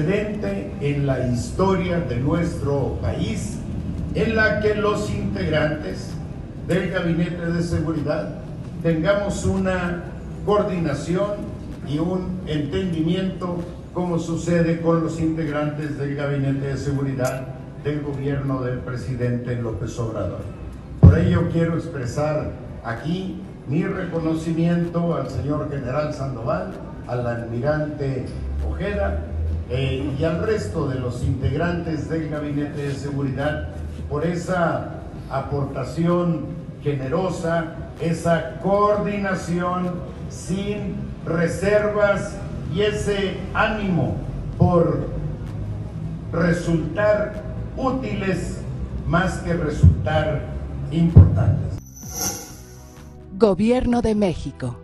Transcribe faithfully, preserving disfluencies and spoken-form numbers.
precedente en la historia de nuestro país en la que los integrantes del Gabinete de Seguridad tengamos una coordinación y un entendimiento como sucede con los integrantes del Gabinete de Seguridad del gobierno del presidente López Obrador. Por ello quiero expresar aquí mi reconocimiento al señor general Sandoval, al almirante Ojeda eh, y al resto de los integrantes del Gabinete de Seguridad por esa aportación generosa, esa coordinación sin reservas y ese ánimo por resultar útiles más que resultar importantes. Gobierno de México.